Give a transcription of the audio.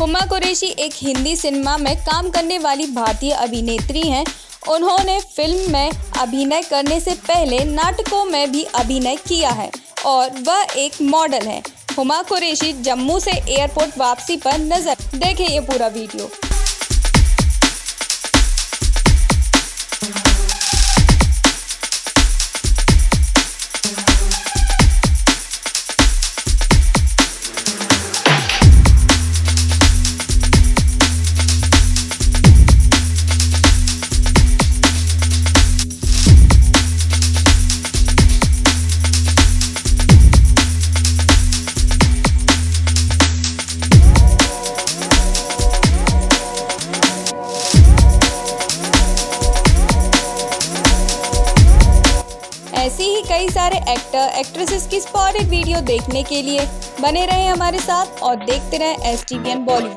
हुमा कुरैशी एक हिंदी सिनेमा में काम करने वाली भारतीय अभिनेत्री हैं। उन्होंने फिल्म में अभिनय करने से पहले नाटकों में भी अभिनय किया है और वह एक मॉडल है। हुमा कुरैशी जम्मू से एयरपोर्ट वापसी पर नजर। देखें ये पूरा वीडियो। ऐसी ही कई सारे एक्टर एक्ट्रेसेस की स्पॉटेड वीडियो देखने के लिए बने रहें हमारे साथ और देखते रहें STVN बॉलीवुड।